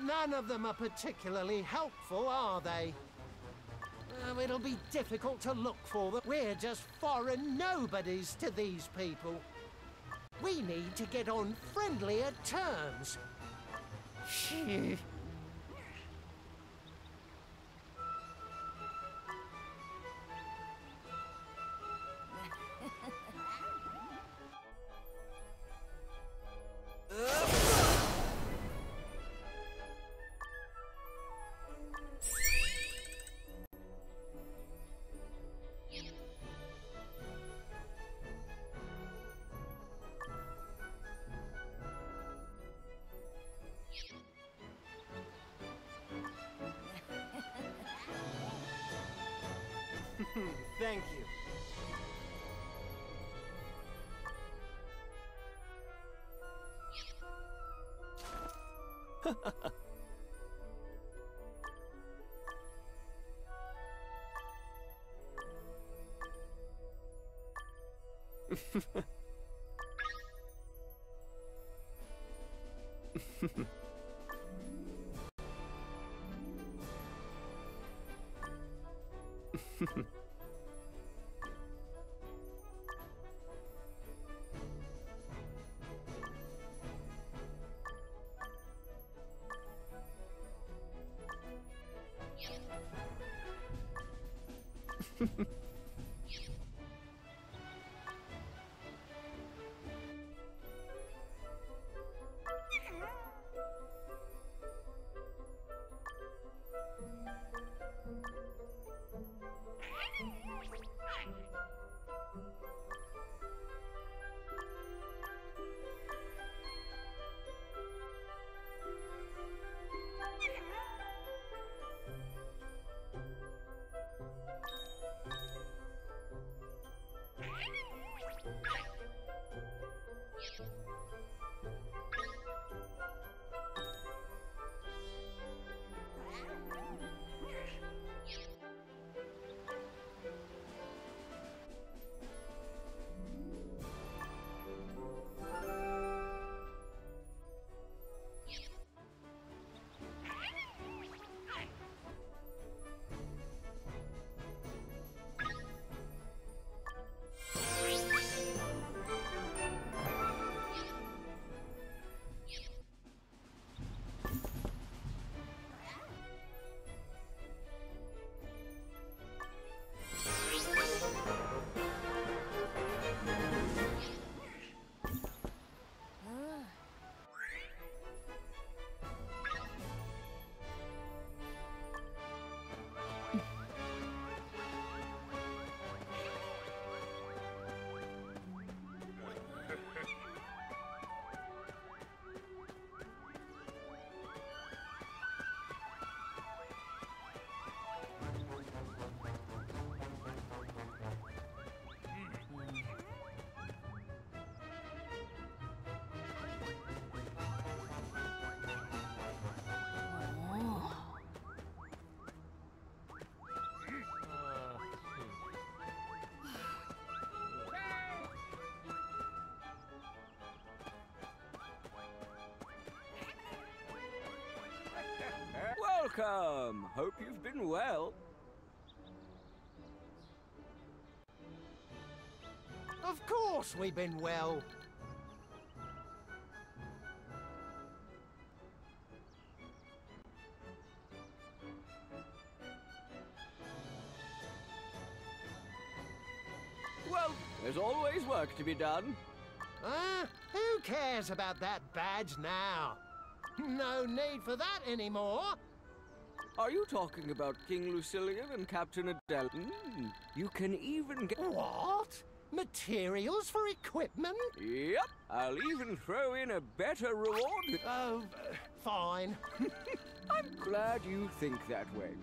None of them are particularly helpful, are they? It'll be difficult to look for them. We're just foreign nobodies to these people. We need to get on friendlier terms. Thank you. Welcome! Hope you've been well. Of course we've been well. Well, there's always work to be done. Who cares about that badge now? No need for that anymore. Are you talking about King Lucillian and Captain Adele? You can even get... What? Materials for equipment? Yep. I'll even throw in a better reward. Oh, fine. I'm glad you think that way.